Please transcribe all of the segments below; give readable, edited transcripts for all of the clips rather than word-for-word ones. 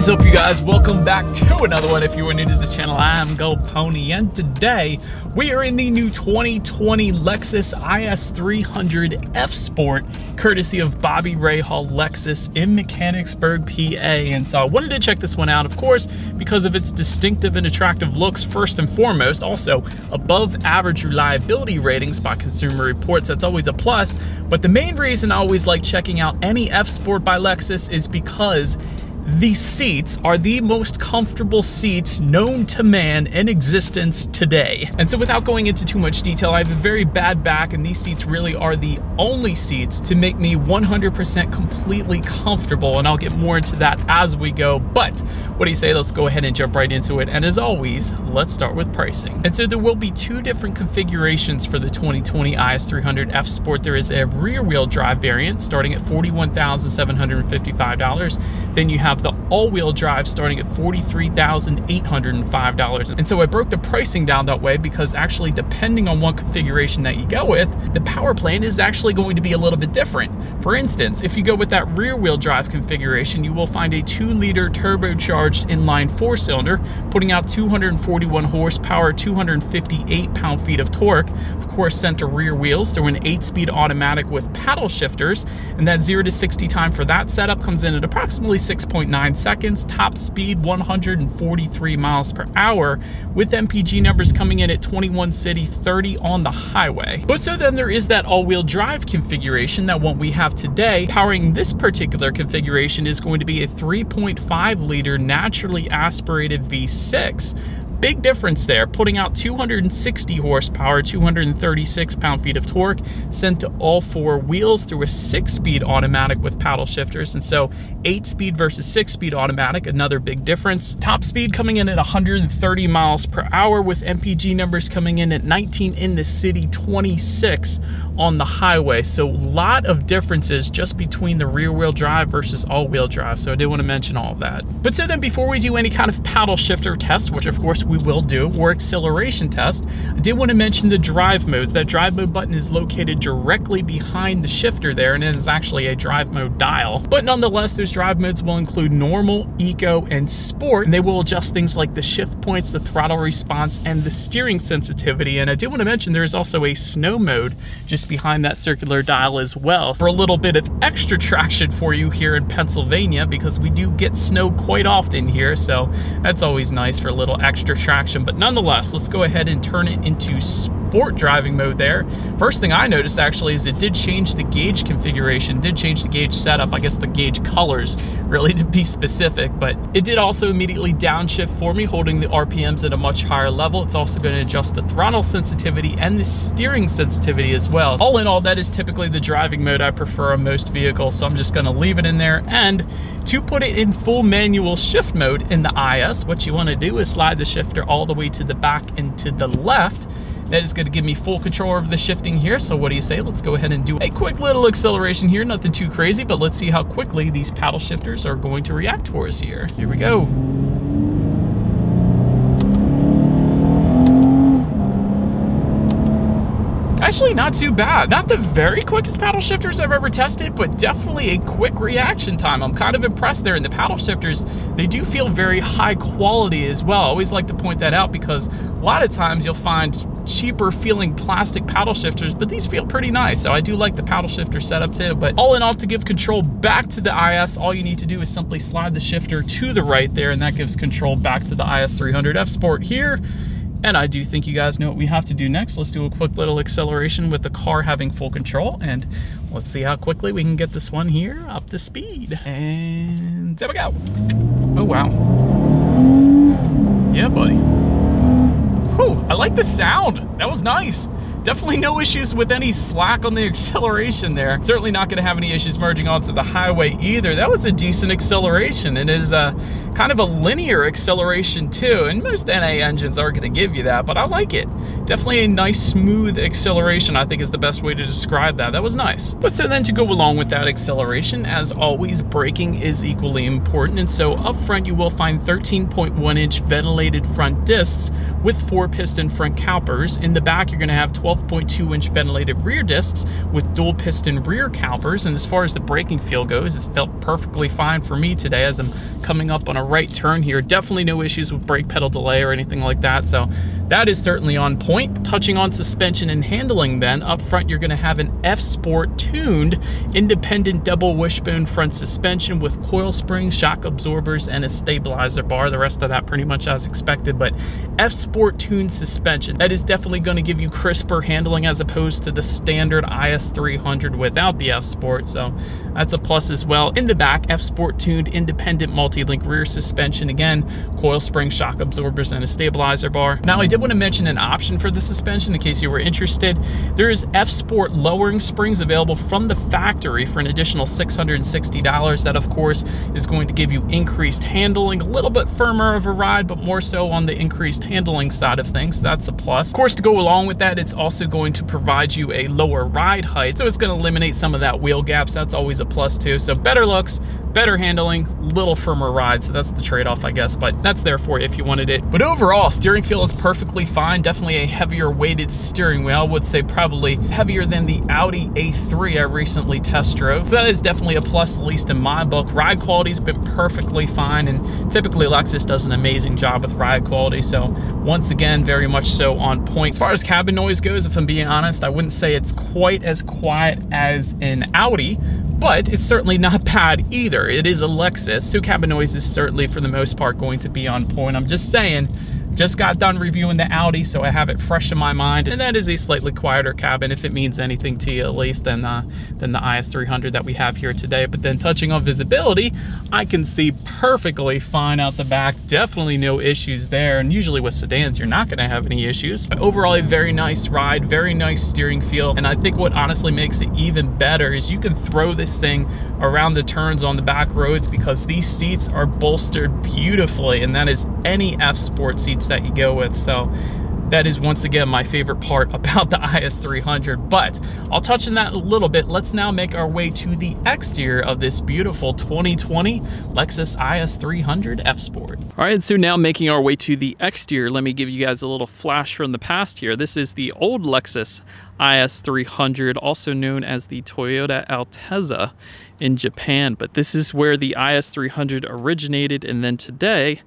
is up, you guys? Welcome back to another one. If you are new to the channel, I am Gold Pony, and today we are in the new 2020 Lexus IS 300 F Sport, courtesy of Bobby Rahal Lexus in Mechanicsburg, PA. And so I wanted to check this one out, of course, because of its distinctive and attractive looks, first and foremost. Also, above average reliability ratings by Consumer Reports. That's always a plus. But the main reason I always like checking out any F Sport by Lexus is because the seats are the most comfortable seats known to man in existence today. And so without going into too much detail, I have a very bad back, and these seats really are the only seats to make me 100% completely comfortable. And I'll get more into that as we go. But what do you say? Let's go ahead and jump right into it. And as always, let's start with pricing. And so there will be two different configurations for the 2020 IS 300 F Sport. There is a rear wheel drive variant starting at $41,755. Then you have the all-wheel drive starting at $43,805. And so I broke the pricing down that way because actually, depending on what configuration that you go with, the power plan is actually going to be a little bit different. For instance, if you go with that rear-wheel drive configuration, you will find a 2-liter turbocharged inline 4-cylinder putting out 241 horsepower, 258 pound-feet of torque, of course center rear wheels through an 8-speed automatic with paddle shifters, and that 0 to 60 time for that setup comes in at approximately 6.9 seconds, top speed 143 miles per hour, with MPG numbers coming in at 21 city, 30 on the highway. But so then there is that all-wheel drive configuration, that one we have today. Powering this particular configuration is going to be a 3.5-liter naturally aspirated V6. Big difference there, putting out 260 horsepower, 236 pound-feet of torque, sent to all four wheels through a 6-speed automatic with paddle shifters. And so 8-speed versus 6-speed automatic, another big difference. Top speed coming in at 130 miles per hour, with MPG numbers coming in at 19 in the city, 26 on the highway. So a lot of differences just between the rear wheel drive versus all wheel drive. So I did want to mention all of that. But so then, before we do any kind of paddle shifter test, which of course we will do, or acceleration test, I did want to mention the drive modes. That drive mode button is located directly behind the shifter there, and it is actually a drive mode dial. But nonetheless, those drive modes will include normal, eco, and sport, and they will adjust things like the shift points, the throttle response, and the steering sensitivity. And I did want to mention there is also a snow mode just behind that circular dial as well, for a little bit of extra traction for you here in Pennsylvania, because we do get snow quite often here, so that's always nice for a little extra traction. But nonetheless, let's go ahead and turn it into sport driving mode there. First thing I noticed actually is it did change the gauge configuration, did change the gauge setup, I guess the gauge colors, really, to be specific. But it did also immediately downshift for me, holding the RPMs at a much higher level. It's also going to adjust the throttle sensitivity and the steering sensitivity as well. All in all, that is typically the driving mode I prefer on most vehicles, so I'm just going to leave it in there. And to put it in full manual shift mode in the IS, what you want to do is slide the shifter all the way to the back and to the left. That is going to give me full control over the shifting here. So what do you say? Let's go ahead and do a quick little acceleration here. Nothing too crazy, but let's see how quickly these paddle shifters are going to react for us here. Here we go. Actually not too bad. Not the very quickest paddle shifters I've ever tested, but definitely a quick reaction time. I'm kind of impressed there. And the paddle shifters, they do feel very high quality as well. I always like to point that out, because a lot of times you'll find cheaper feeling plastic paddle shifters, but these feel pretty nice. So I do like the paddle shifter setup too. But all in all, to give control back to the IS, all you need to do is simply slide the shifter to the right there, and that gives control back to the IS 300 F Sport here. And I do think you guys know what we have to do next. Let's do a quick little acceleration with the car having full control, and let's see how quickly we can get this one here up to speed. And there we go. Oh, wow. Yeah, buddy. Whew, I like the sound. That was nice. Definitely no issues with any slack on the acceleration there. Certainly not gonna have any issues merging onto the highway either. That was a decent acceleration. It is kind of a linear acceleration too, and most NA engines aren't gonna give you that, but I like it. Definitely a nice smooth acceleration, I think, is the best way to describe that. That was nice. But so then, to go along with that acceleration, as always, braking is equally important. And so up front, you will find 13.1-inch ventilated front discs with 4 piston front calipers. In the back, you're going to have 12.2-inch ventilated rear discs with dual piston rear calipers. And as far as the braking feel goes, it's felt perfectly fine for me today as I'm coming up on a right turn here. Definitely no issues with brake pedal delay or anything like that. So that is certainly on point. Touching on suspension and handling then, up front you're going to have an F Sport tuned independent double wishbone front suspension with coil springs, shock absorbers, and a stabilizer bar. The rest of that pretty much as expected, but F Sport tuned suspension. That is definitely going to give you crisper handling as opposed to the standard IS 300 without the F Sport, so that's a plus as well. In the back, F Sport tuned independent multi-link rear suspension. Again, coil spring, shock absorbers, and a stabilizer bar. Now I did want to mention an option for the suspension in case you were interested. There is F Sport lowering springs available from the factory for an additional $660. That of course is going to give you increased handling, a little bit firmer of a ride, but more so on the increased handling side of things. That's a plus. Of course, to go along with that, it's also going to provide you a lower ride height, so it's going to eliminate some of that wheel gaps. That's always a plus too. So better looks, better handling, little firmer ride. So that's the trade-off, I guess, but that's there for you if you wanted it. But overall, steering feel is perfectly fine. Definitely a heavier weighted steering wheel. I would say probably heavier than the Audi A3 I recently test drove. So that is definitely a plus, at least in my book. Ride quality's been perfectly fine, and typically Lexus does an amazing job with ride quality. So once again, very much so on point. As far as cabin noise goes, if I'm being honest, I wouldn't say it's quite as quiet as an Audi, but it's certainly not bad either. It is a Lexus, so cabin noise is certainly for the most part going to be on point. I'm just saying, just got done reviewing the Audi, so I have it fresh in my mind, and that is a slightly quieter cabin, if it means anything to you, at least, than the IS 300 that we have here today. But then touching on visibility, I can see perfectly fine out the back. Definitely no issues there, and usually with sedans, you're not gonna have any issues. But overall, a very nice ride, very nice steering feel, and I think what honestly makes it even better is you can throw this thing around the turns on the back roads because these seats are bolstered beautifully, and that is any F Sport seat that you go with. So that is once again my favorite part about the IS 300, but I'll touch on that in a little bit. Let's now make our way to the exterior of this beautiful 2020 Lexus IS 300 F Sport. All right, so now making our way to the exterior, let me give you guys a little flash from the past here. This is the old Lexus IS 300, also known as the Toyota Altezza in Japan, but this is where the IS 300 originated, and then today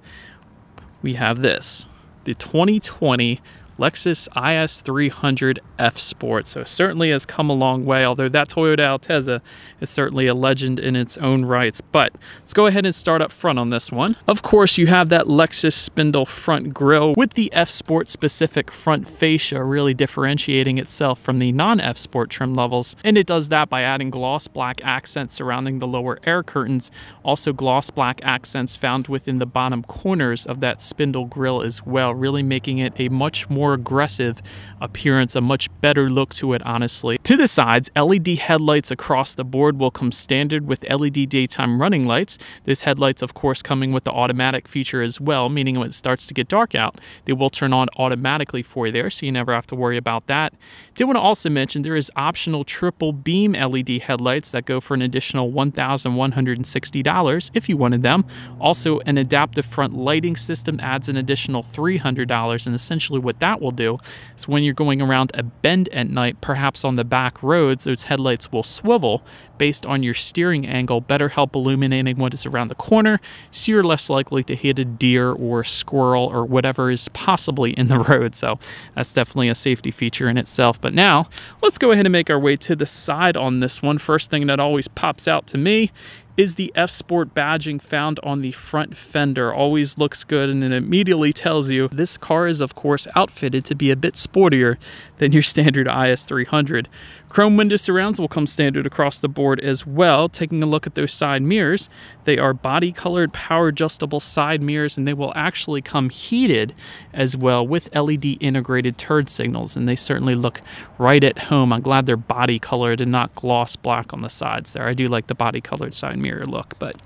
we have this, the 2020 Lexus IS 300 F Sport. So it certainly has come a long way, although that Toyota Altezza is certainly a legend in its own rights. But let's go ahead and start up front on this one. Of course, you have that Lexus spindle front grille with the F Sport specific front fascia really differentiating itself from the non-F Sport trim levels. And it does that by adding gloss black accents surrounding the lower air curtains. Also gloss black accents found within the bottom corners of that spindle grille as well, really making it a much more aggressive appearance, a much better look to it, honestly. To the sides, LED headlights across the board will come standard with LED daytime running lights. These headlights, of course, coming with the automatic feature as well, meaning when it starts to get dark out, they will turn on automatically for you there, so you never have to worry about that. Did want to also mention there is optional triple beam LED headlights that go for an additional $1,160 if you wanted them. Also, an adaptive front lighting system adds an additional $300, and essentially what that will do is when you're going around a bend at night, perhaps on the back roads, those headlights will swivel based on your steering angle, better help illuminating what is around the corner, so you're less likely to hit a deer or a squirrel or whatever is possibly in the road. So that's definitely a safety feature in itself. But now let's go ahead and make our way to the side on this one. First thing that always pops out to me is the F Sport badging found on the front fender. Always looks good, and it immediately tells you this car is of course outfitted to be a bit sportier than your standard IS 300. Chrome window surrounds will come standard across the board as well. Taking a look at those side mirrors, they are body colored power adjustable side mirrors, and they will actually come heated as well with LED integrated turn signals, and they certainly look right at home. I'm glad they're body colored and not gloss black on the sides there. I do like the body colored side mirror look. But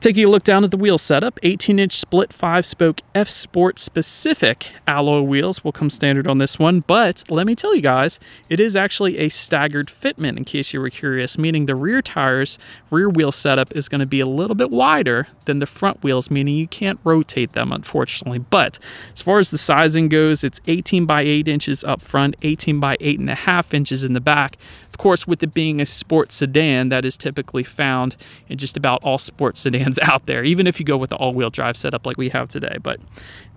taking a look down at the wheel setup, 18-inch split 5-spoke F Sport specific alloy wheels will come standard on this one, but let me tell you guys, it is actually a staggered staggered fitment, in case you were curious, meaning the rear tires, rear wheel setup is going to be a little bit wider than the front wheels, meaning you can't rotate them, unfortunately. But as far as the sizing goes, it's 18 by 8 inches up front, 18 by 8.5 inches in the back. Of course, with it being a sports sedan, that is typically found in just about all sports sedans out there, even if you go with the all-wheel drive setup like we have today. But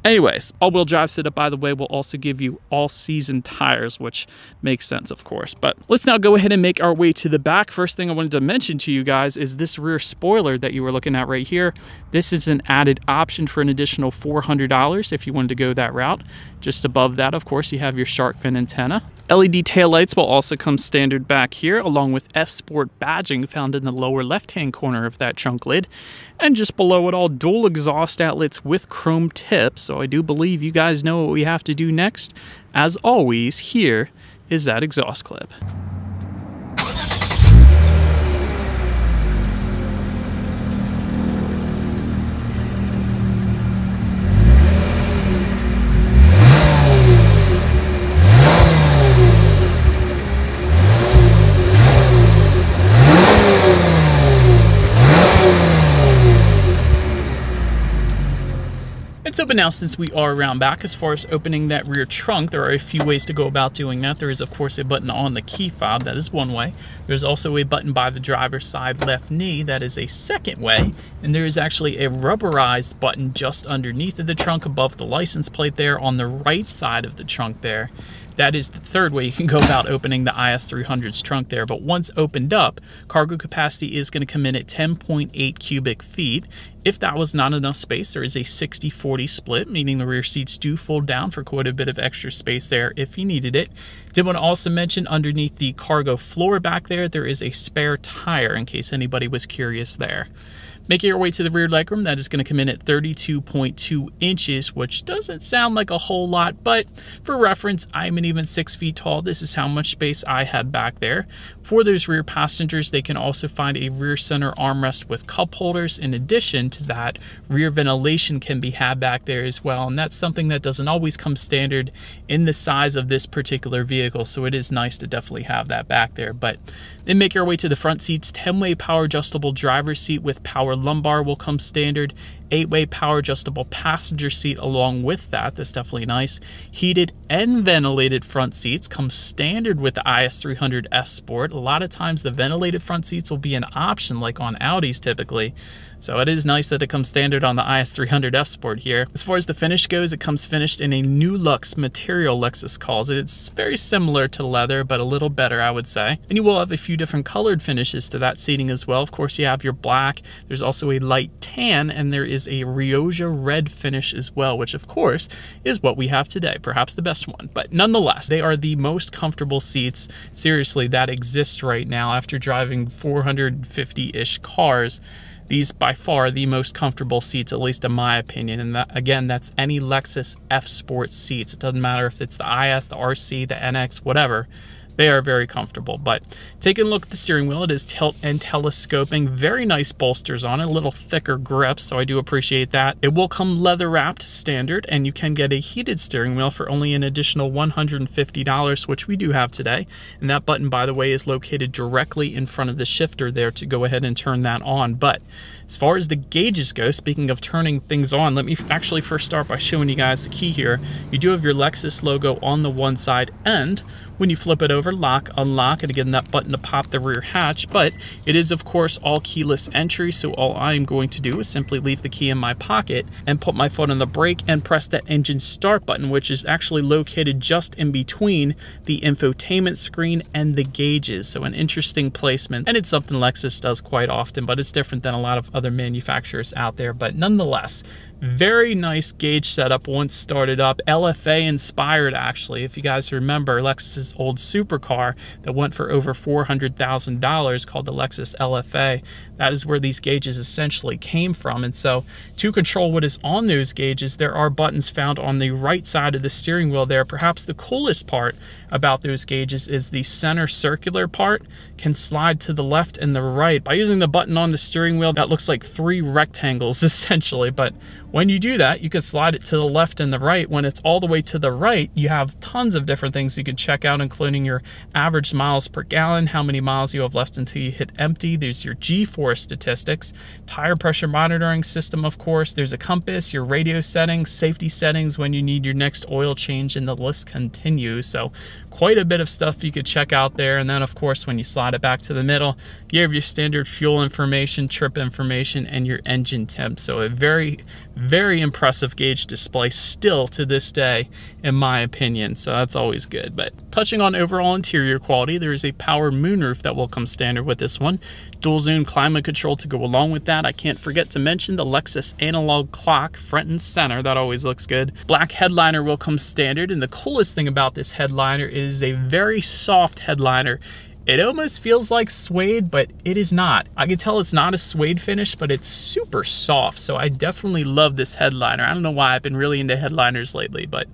anyways, all-wheel drive setup, by the way, will also give you all-season tires, which makes sense, of course. But let's now go ahead and make our way to the back. First thing I wanted to mention to you guys is this rear spoiler that you were looking at right here. This is an added option for an additional $400 if you wanted to go that route. Just above that, of course, you have your shark fin antenna. LED taillights will also come standard back here, along with F Sport badging found in the lower left-hand corner of that trunk lid. And just below it all, dual exhaust outlets with chrome tips. So I do believe you guys know what we have to do next. As always, here is that exhaust clip. So, but now since we are around back, as far as opening that rear trunk, there are a few ways to go about doing that. There is, of course, a button on the key fob. That is one way. There's also a button by the driver's side left knee. That is a second way. And there is actually a rubberized button just underneath of the trunk above the license plate there on the right side of the trunk there. That is the third way you can go about opening the IS 300's trunk there. But once opened up, cargo capacity is going to come in at 10.8 cubic feet. If that was not enough space, there is a 60-40 split, meaning the rear seats do fold down for quite a bit of extra space there if you needed it. Did want to also mention underneath the cargo floor back there, there is a spare tire in case anybody was curious there. Making your way to the rear legroom, that is going to come in at 32.2 inches, which doesn't sound like a whole lot, but for reference, I'm an even 6 feet tall. This is how much space I had back there. For those rear passengers, they can also find a rear center armrest with cup holders. In addition to that, rear ventilation can be had back there as well, and that's something that doesn't always come standard in the size of this particular vehicle, so it is nice to definitely have that back there. But then make your way to the front seats. 10-way power adjustable driver's seat with power lumbar will come standard. 8-way power adjustable passenger seat along with that. That's definitely nice. Heated and ventilated front seats come standard with the IS 300 F Sport. A lot of times the ventilated front seats will be an option like on Audis typically. So it is nice that it comes standard on the IS 300 F Sport here. As far as the finish goes, it comes finished in a new luxe material, Lexus calls it. It's very similar to leather, but a little better, I would say. And you will have a few different colored finishes to that seating as well. Of course, you have your black. There's also a light tan, and there is a Rioja red finish as well, which of course is what we have today, perhaps the best one. But nonetheless, they are the most comfortable seats, seriously, that exist right now. After driving 450-ish cars, these by far are the most comfortable seats, at least in my opinion. And that, again, that's any Lexus F Sport seats. It doesn't matter if it's the IS, the RC, the NX, whatever. They are very comfortable. But taking a look at the steering wheel, it is tilt and telescoping. Very nice bolsters on it, a little thicker grip, so I do appreciate that. It will come leather wrapped standard, and you can get a heated steering wheel for only an additional $150, which we do have today. And that button, by the way, is located directly in front of the shifter there to go ahead and turn that on. But as far as the gauges go, speaking of turning things on, let me actually first start by showing you guys the key here. You do have your Lexus logo on the one side, and when you flip it over, lock, unlock, and again, that button to pop the rear hatch. But it is, of course, all keyless entry, so all I am going to do is simply leave the key in my pocket and put my foot on the brake and press that engine start button, which is actually located just in between the infotainment screen and the gauges. So an interesting placement, and it's something Lexus does quite often, but it's different than a lot of other manufacturers out there. But nonetheless, very nice gauge setup once started up. LFA inspired, actually. If you guys remember Lexus's old supercar that went for over $400,000 called the Lexus LFA, that is where these gauges essentially came from. And so to control what is on those gauges, there are buttons found on the right side of the steering wheel there. Perhaps the coolest part about those gauges is the center circular part can slide to the left and the right. By using the button on the steering wheel, that looks like three rectangles essentially, but When you do that, you can slide it to the left and the right. When it's all the way to the right, you have tons of different things you can check out, including your average miles per gallon, how many miles you have left until you hit empty. There's your G-force statistics, tire pressure monitoring system, of course. There's a compass, your radio settings, safety settings, when you need your next oil change, and the list continues. So quite a bit of stuff you could check out there. And then, of course, when you slide it back to the middle, you have your standard fuel information, trip information, and your engine temp. So a very impressive gauge display still to this day, in my opinion. So that's always good. But touching on overall interior quality, there is a power moonroof that will come standard with this one. Dual zone climate control to go along with that. I can't forget to mention the Lexus analog clock front and center. That always looks good. Black headliner will come standard. And the coolest thing about this headliner is a very soft headliner. It almost feels like suede, but it is not. I can tell it's not a suede finish, but it's super soft. So I definitely love this headliner. I don't know why I've been really into headliners lately, but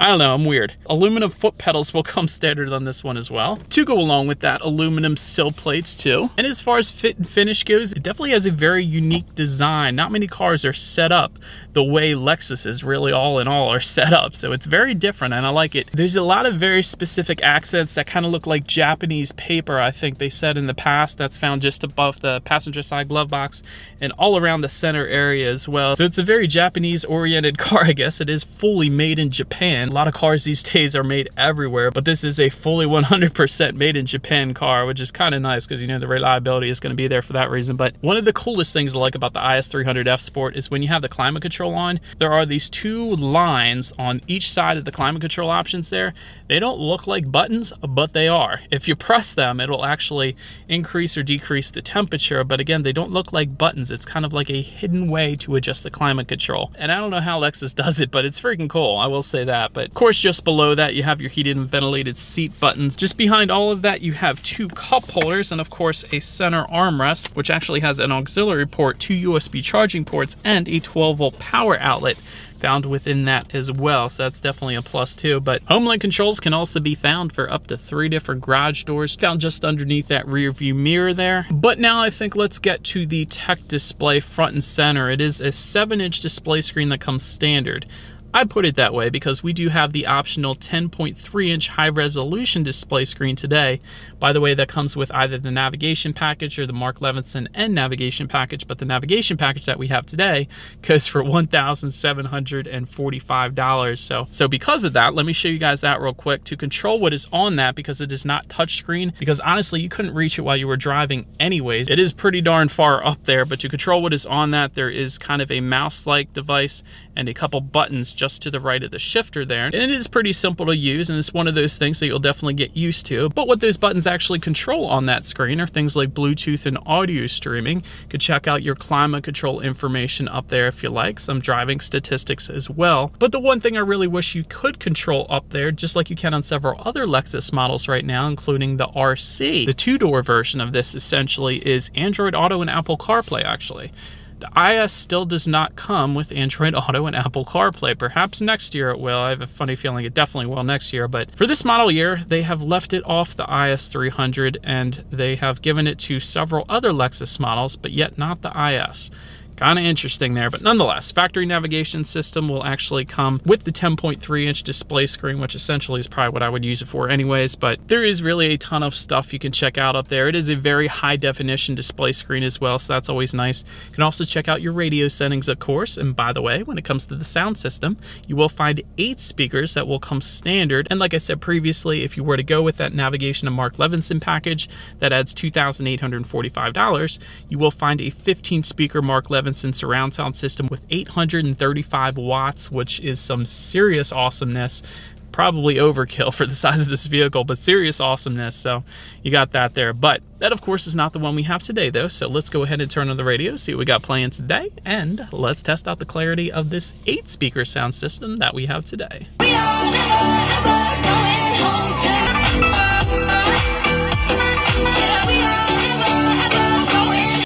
I don't know, I'm weird. Aluminum foot pedals will come standard on this one as well. To go along with that, aluminum sill plates too. And as far as fit and finish goes, it definitely has a very unique design. Not many cars are set up the way Lexuses really all in all are set up. So it's very different and I like it. There's a lot of very specific accents that kind of look like Japanese paper, I think they said in the past, that's found just above the passenger side glove box and all around the center area as well. So it's a very Japanese oriented car, I guess. It is fully made in Japan. A lot of cars these days are made everywhere, but this is a fully 100% made in Japan car, which is kind of nice because, you know, the reliability is going to be there for that reason. But one of the coolest things I like about the IS 300 F Sport is when you have the climate control on, there are these two lines on each side of the climate control options there. They don't look like buttons, but they are. If you press them, it'll actually increase or decrease the temperature, but again, they don't look like buttons. It's kind of like a hidden way to adjust the climate control, and I don't know how Lexus does it, but it's freaking cool, I will say that. But of course, just below that you have your heated and ventilated seat buttons. Just behind all of that you have two cup holders and of course a center armrest, which actually has an auxiliary port, two USB charging ports, and a 12-volt power outlet found within that as well. So that's definitely a plus too. But HomeLink controls can also be found for up to 3 different garage doors, found just underneath that rear view mirror there. But now I think let's get to the tech display front and center. It is a 7-inch display screen that comes standard. I put it that way because we do have the optional 10.3-inch high-resolution display screen today. By the way, that comes with either the navigation package or the Mark Levinson and navigation package, but the navigation package that we have today goes for $1,745. So because of that, let me show you guys that real quick. To control what is on that, because it is not touchscreen, because honestly, you couldn't reach it while you were driving anyways. It is pretty darn far up there, but to control what is on that, there is kind of a mouse-like device and a couple buttons just to the right of the shifter there. And it is pretty simple to use, and it's one of those things that you'll definitely get used to. But what those buttons actually control on that screen are things like Bluetooth and audio streaming. You could check out your climate control information up there if you like, some driving statistics as well. But the one thing I really wish you could control up there, just like you can on several other Lexus models right now, including the RC, the two-door version of this essentially, is Android Auto and Apple CarPlay actually. The IS still does not come with Android Auto and Apple CarPlay. Perhaps next year it will. I have a funny feeling it definitely will next year. But for this model year, they have left it off the IS 300 and they have given it to several other Lexus models, but yet not the IS. Kind of interesting there, but nonetheless, factory navigation system will actually come with the 10.3-inch display screen, which essentially is probably what I would use it for anyways, but there is really a ton of stuff you can check out up there. It is a very high-definition display screen as well, so that's always nice. You can also check out your radio settings, of course, and by the way, when it comes to the sound system, you will find 8 speakers that will come standard, and like I said previously, if you were to go with that navigation and Mark Levinson package that adds $2,845, you will find a 15-speaker Mark Levinson surround sound system with 835 watts, which is some serious awesomeness. Probably overkill for the size of this vehicle, but serious awesomeness. So you got that there. But that, of course, is not the one we have today, though. So let's go ahead and turn on the radio, see what we got playing today, and let's test out the clarity of this 8-speaker sound system that we have today. We are never, ever going home tonight.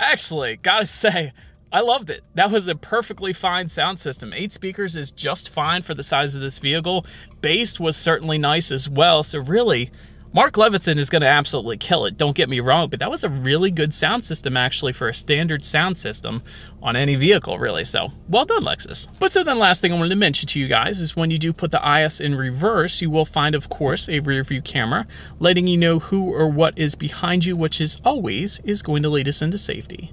Actually, gotta say, I loved it. That was a perfectly fine sound system. 8 speakers is just fine for the size of this vehicle. Bass was certainly nice as well. So really, Mark Levinson is going to absolutely kill it, don't get me wrong, but that was a really good sound system actually for a standard sound system on any vehicle really, so well done Lexus. But so then last thing I wanted to mention to you guys is when you do put the IS in reverse, you will find of course a rear view camera letting you know who or what is behind you, which is always is going to lead us into safety.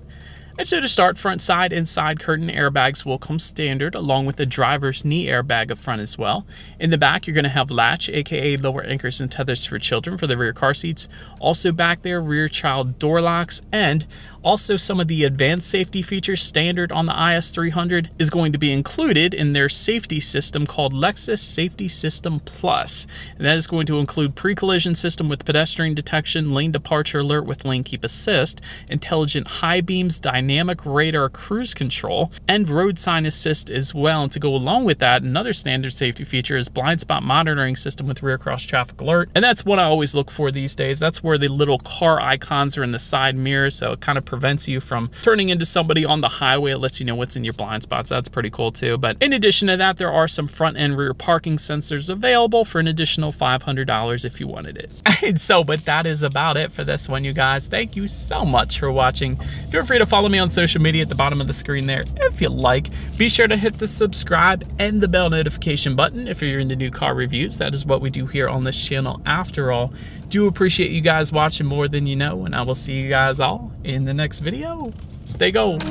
And so to start, front side and side curtain airbags will come standard along with the driver's knee airbag up front as well. In the back, you're going to have latch, aka lower anchors and tethers for children for the rear car seats. Also back there, rear child door locks, and also some of the advanced safety features standard on the IS 300 is going to be included in their safety system called Lexus Safety System Plus. And that is going to include pre-collision system with pedestrian detection, lane departure alert with lane keep assist, intelligent high beams, dynamic radar cruise control, and road sign assist as well. And to go along with that, another standard safety feature is blind spot monitoring system with rear cross traffic alert. And that's what I always look for these days. That's where the little car icons are in the side mirror, so it kind of prevents you from turning into somebody on the highway. It lets you know what's in your blind spots. That's pretty cool too. But in addition to that, there are some front and rear parking sensors available for an additional $500 if you wanted it. And so, but that is about it for this one, you guys. Thank you so much for watching. Feel free to follow me on social media at the bottom of the screen there if you like. Be sure to hit the subscribe and the bell notification button if you're into new car reviews. That is what we do here on this channel after all. Do appreciate you guys watching more than you know, and I will see you guys all in the next video. Stay gold.